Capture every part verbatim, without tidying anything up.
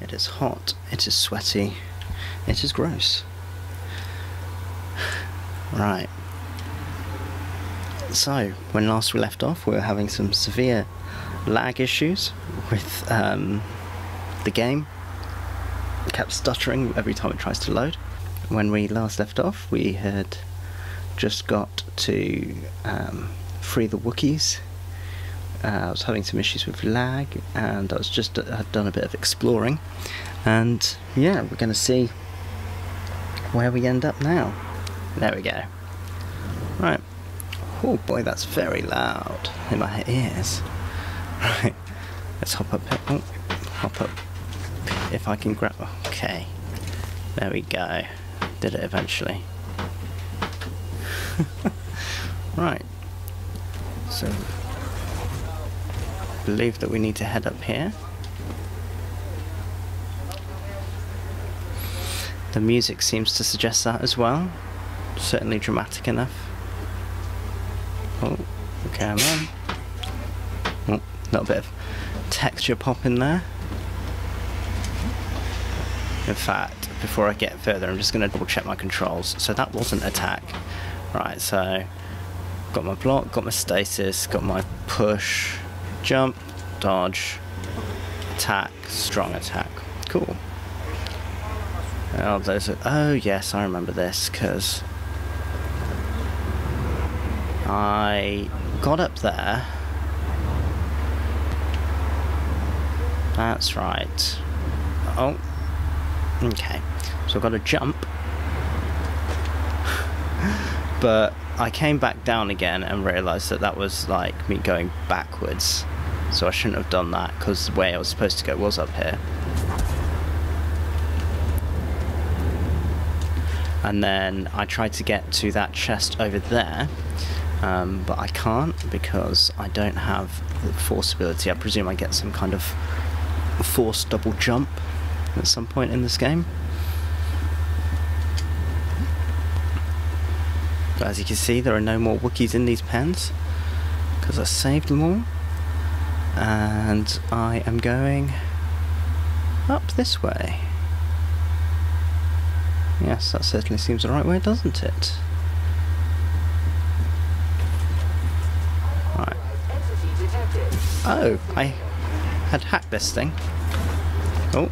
It is hot, it is sweaty, it is gross. Right. So, when last we left off, we were having some severe lag issues with um, the game. It kept stuttering every time it tries to load. When we last left off, we had just got to um, free the Wookiees. Uh, I was having some issues with lag, and I was just uh, had done a bit of exploring. And yeah, we're going to see where we end up now. There we go. Right. Oh boy, that's very loud in my ears. Right. Let's hop up here. Oh, hop up. If I can grab. Okay. There we go. Did it eventually. Right. So, I believe that we need to head up here. The music seems to suggest that as well. Certainly dramatic enough. Oh, okay, I'm on. Oh, little bit of texture pop in there. In fact, before I get further, I'm just going to double check my controls. So that wasn't attack. Right, so got my block, got my stasis, got my push, jump, dodge, attack, strong attack. Cool. Oh, those are, oh yes, I remember this because I got up there. That's right. Oh, okay. So I got a jump, but I came back down again and realised that that was like me going backwards. So I shouldn't have done that because the way I was supposed to go was up here. And then I tried to get to that chest over there. Um, but I can't because I don't have the force ability. I presume I get some kind of force double jump at some point in this game. But as you can see, there are no more Wookiees in these pens because I saved them all, and I am going up this way. Yes, that certainly seems the right way, doesn't it? Oh, I had hacked this thing. Oh.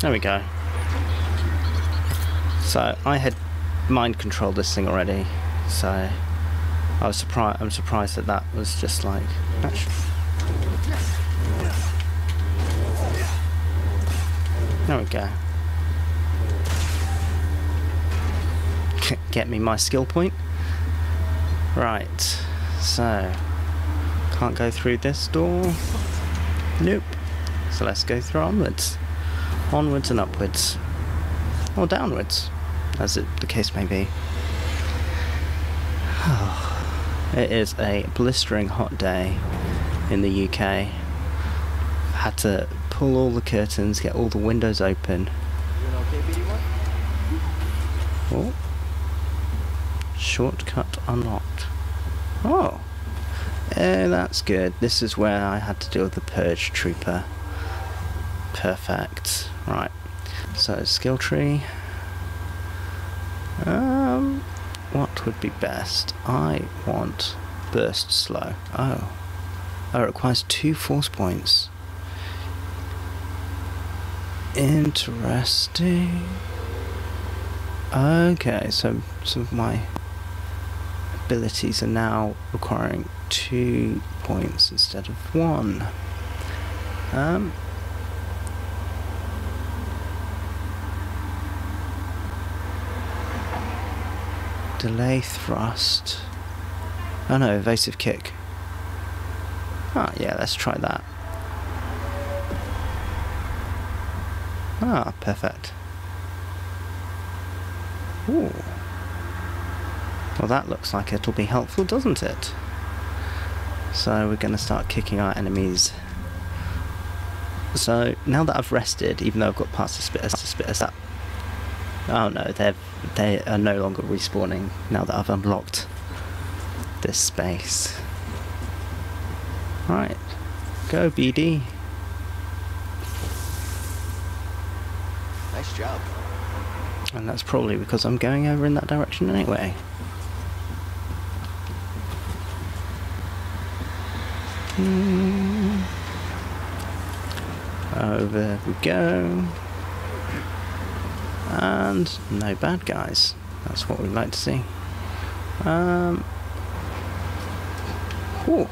There we go. So I had mind controlled this thing already, so I was surprised. I'm surprised that that was just like. Actually, there we go. Get me my skill point. Right, so can't go through this door. Nope. So let's go through onwards. Onwards and upwards. Or downwards, as it, the case may be. It is a blistering hot day in the U K. Had to pull all the curtains, get all the windows open. Oh. Shortcut unlocked. Oh, eh, that's good. This is where I had to deal with the Purge Trooper. Perfect. Right. So skill tree. Um, what would be best? I want burst slow. Oh, oh, it requires two force points. Interesting. Okay, so some of my abilities are now requiring two points instead of one. Um, delay thrust. Oh no, evasive kick. Ah, yeah, let's try that. Ah, perfect. Ooh. Well, that looks like it'll be helpful, doesn't it? So we're going to start kicking our enemies. So now that I've rested, even though I've got past the spitter, the spitter, that Oh no, they're, they are no longer respawning now that I've unlocked this space. Right, go B D. Nice job. And that's probably because I'm going over in that direction anyway. Mm. Over we go. And no bad guys. That's what we'd like to see. Um, ooh.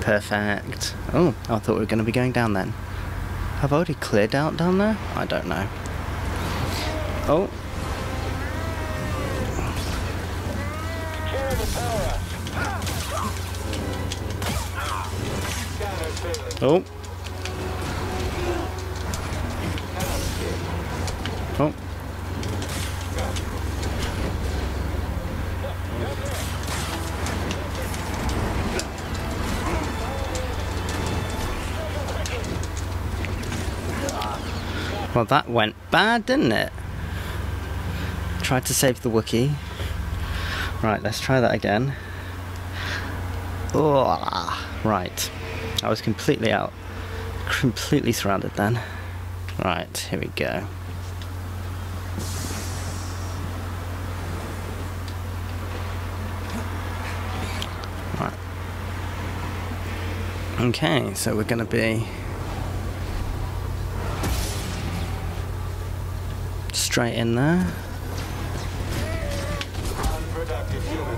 Perfect. Oh, I thought we were going to be going down then. Have I already cleared out down there? I don't know. Oh. Oh. Oh. Well, that went bad, didn't it? Tried to save the Wookiee. Right, let's try that again. Oh, right. I was completely out. Completely surrounded then. Right, here we go. Right. Okay, so we're gonna be straight in there. Unproductive human.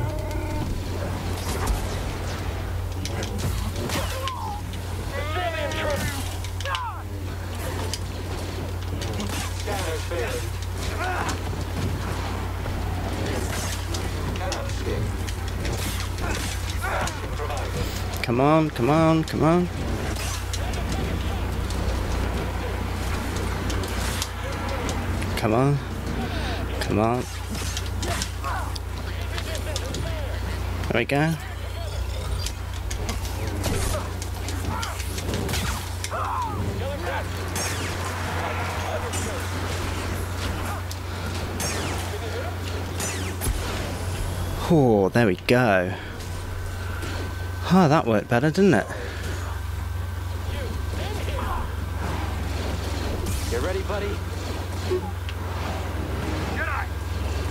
Come on, come on, come on. Come on. Come on. There we go. Oh, there we go. Oh, that worked better, didn't it? You ready, buddy? Jedi!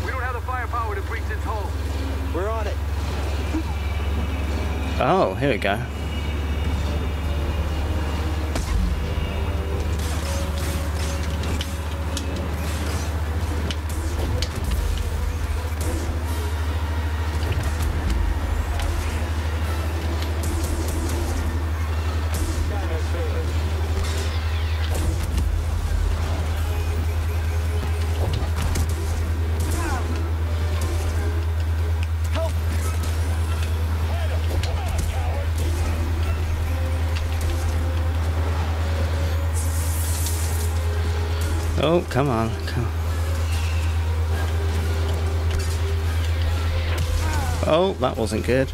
We don't have the firepower to breach this hole. We're on it. Oh, here we go. Oh, come on, come on. Oh, that wasn't good.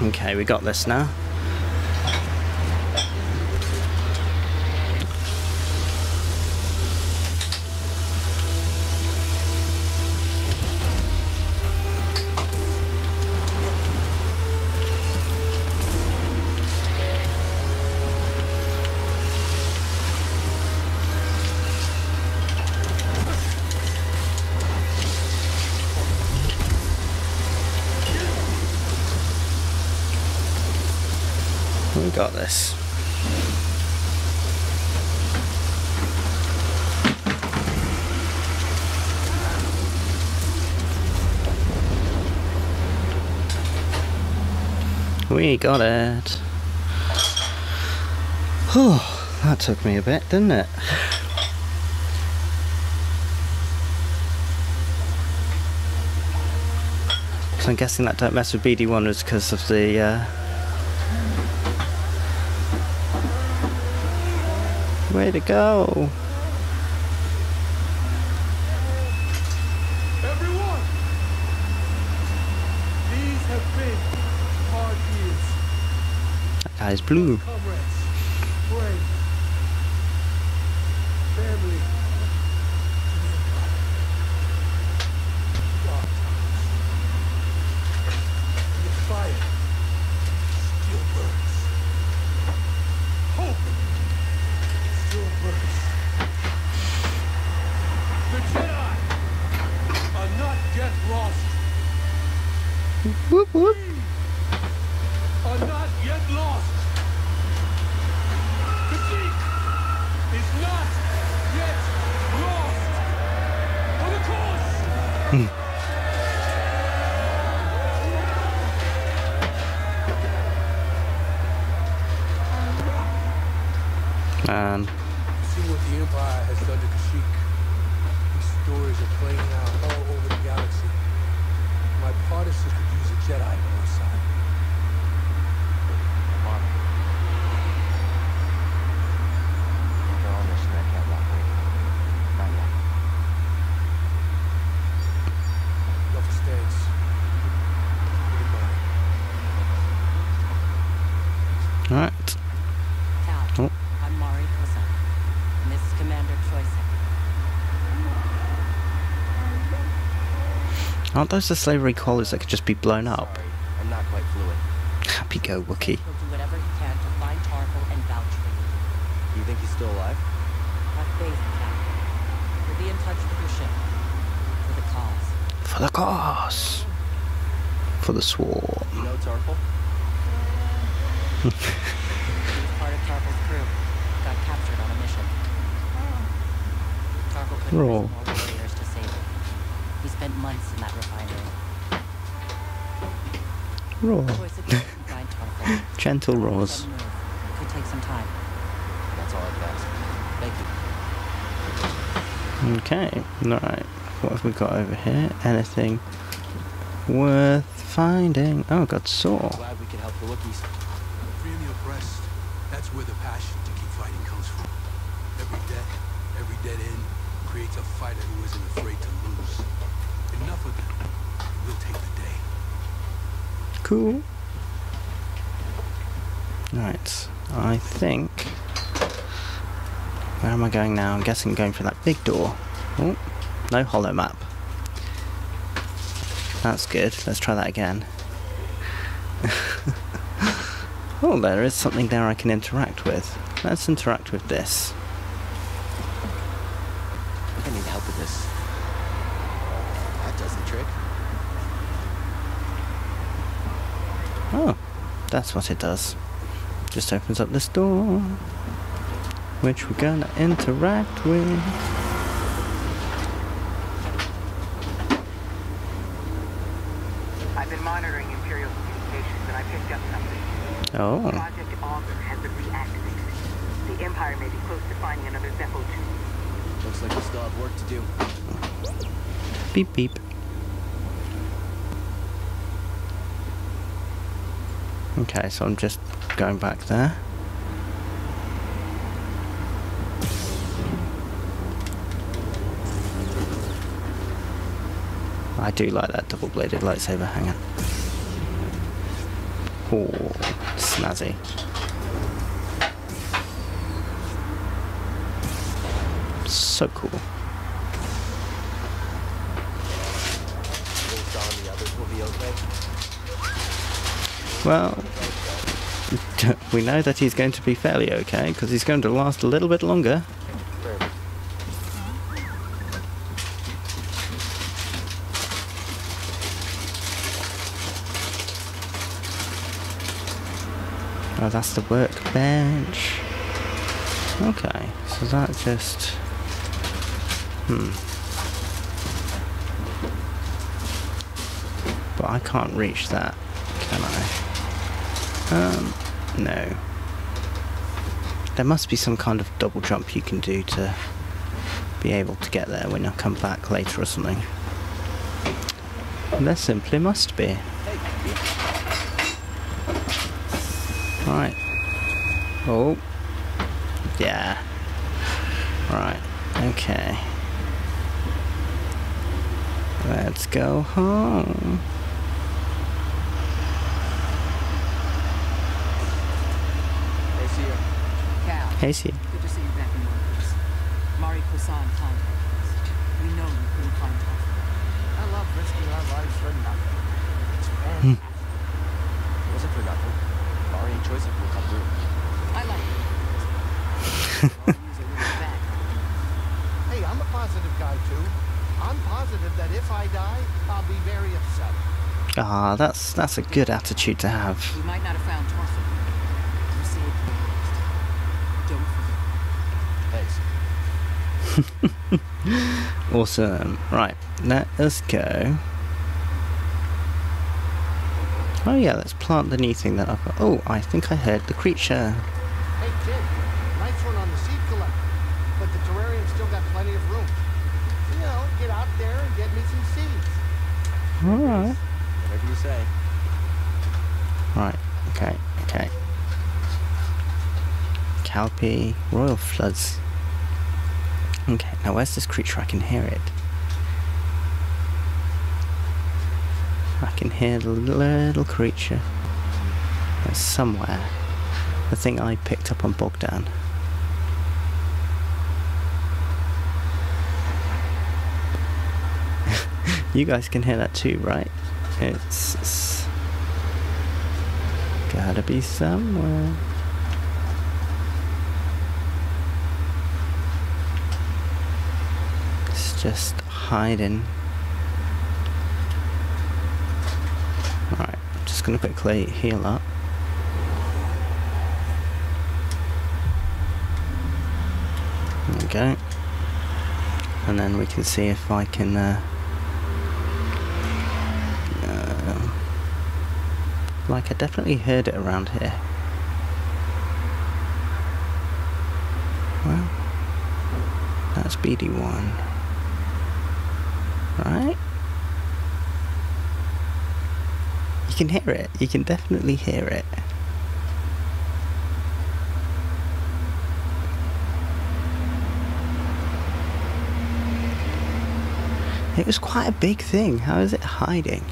Okay, we got this now. We got this. We got it. Whew, that took me a bit, didn't it? Because I'm guessing that don't mess with B D one was because of the uh... way to go. Everyone, these have been hard years. That guy's blue. Comrades, brave, family, God, the fire still burns. Hope still burns. The Jedi are not yet lost. Whoop whoop. We are not yet lost. Is not yet lost on the course. Hmm. Man. See what the Empire has done to Kashyyyk. These stories are playing out all over the galaxy. My partisans could use a Jedi on our side. Alright. Oh. I'm Mari Kossan, and this is Commander Choice. Aren't those the slavery collars that could just be blown up? Sorry, I'm not quite fluent. Happy go Wookie. He'll do whatever he can to find Tarpal and vouch for you. Do you think he's still alive? My faith, Captain. We'll be in touch with your ship. For the cause. For the cause. For the swarm. You know Tarpal? He was part of Tarpal's crew. Got captured on a mission. Tarpal couldn't raise more warriors to save him. He spent months in that refinery. Roar. Gentle roars. It could take some time. That's all I could ask. Thank you. Okay. Alright. What have we got over here? Anything worth finding? Oh, got Saw. Glad we could help the Wookiees. Breast, that's where the passion to keep fighting comes from. Every death, every dead end creates a fighter who isn't afraid to lose. Enough of them, we'll take the day. Cool. Alright, I think... Where am I going now? I'm guessing I'm going for that big door. Oh, no holo map. That's good, let's try that again. Oh, there is something there I can interact with. Let's interact with this. I think I need help with this. That does the trick. Oh, that's what it does. Just opens up this door, which we're gonna interact with. I've been monitoring Imperial communications and I picked up something. Oh. Project Augur has been reactivated. The Empire may be close to finding another Zeffo too. Looks like we still have work to do. Beep beep. Okay, so I'm just going back there. I do like that double-bladed lightsaber. Hang on. Oh, snazzy. So cool. Well, we know that he's going to be fairly okay because he's going to last a little bit longer. Oh, that's the workbench. Okay, so that just... Hmm. But I can't reach that, can I? Um, no. There must be some kind of double jump you can do to be able to get there when I come back later or something. And there simply must be. Right. Oh. Yeah. Right. Okay. Let's go home. Hey, see you. Good to see you back in London. Mari Kossan contacted us. We know you couldn't find Torf. I love risking our lives for nothing. It's fantastic. It wasn't for nothing. Mari and Joseph will come through. I like it. Hey, I'm a positive guy, too. I'm positive that if I die, I'll be very upset. Ah, that's, that's a good attitude to have. We might not have found Torf. Awesome. Right, let us go. Oh yeah, let's plant the new thing that I've got. Oh, I think I heard the creature. Hey kid, nice one on the seed collector, but the terrarium's still got plenty of room. You know, get out there and get me some seeds. Alright. Whatever you say. Right, okay, okay. Calpe, Royal Floods. Okay, now where's this creature? I can hear it. I can hear the little creature. It's somewhere. The thing I picked up on Bogdan. You guys can hear that too, right? It's, it's gotta be somewhere. Just hiding. Alright, I'm just going to quickly heal up. There we go. And then we can see if I can uh, uh, like I definitely heard it around here. Well, that's B D one. Right? You can hear it. You can definitely hear it. It was quite a big thing. How is it hiding?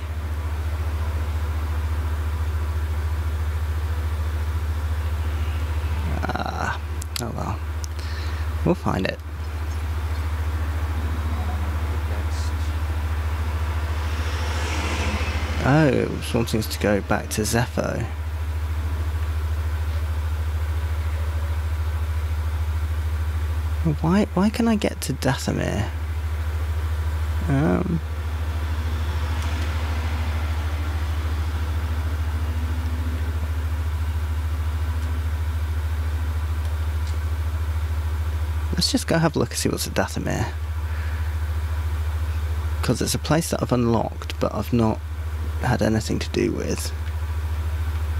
Ah, oh well. We'll find it. Oh, it was wanting us to go back to Zeffo. Why why can I get to Dathomir? Um Let's just go have a look and see what's at Dathomir. Because it's a place that I've unlocked but I've not had anything to do with.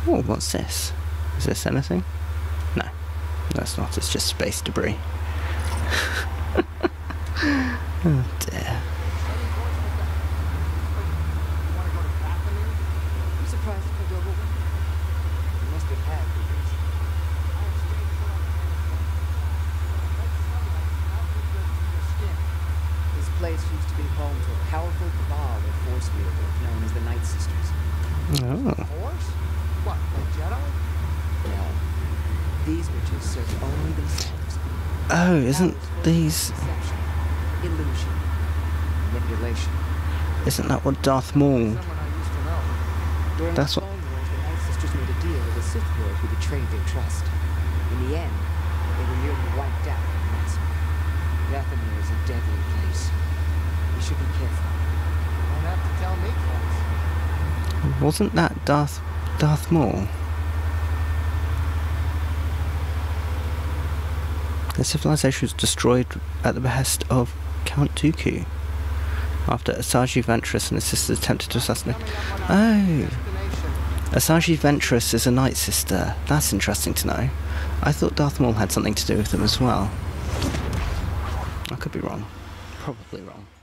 Oh, what's this? Is this anything? No, that's not. It's just space debris. Oh dear. This place used to be home to a powerful cabal of force wielders known as the Nightsisters. Oh. Force? What, like Jedi? No. These witches serve only themselves. Oh, isn't these... illusion. Manipulation. Isn't that what Darth Maul... That's what... the Nightsisters made a deal with a Sith Lord who betrayed their trust. In the end, they were nearly wiped out in massacre. Dathomir is a deadly place. You should be careful. You don't have to tell me twice. Wasn't that Darth Darth Maul? The civilization was destroyed at the behest of Count Dooku after Asaji Ventress and his sister attempted to assassinate. Oh, Asaji Ventress is a Nightsister. That's interesting to know. I thought Darth Maul had something to do with them as well. I could be wrong. Probably wrong.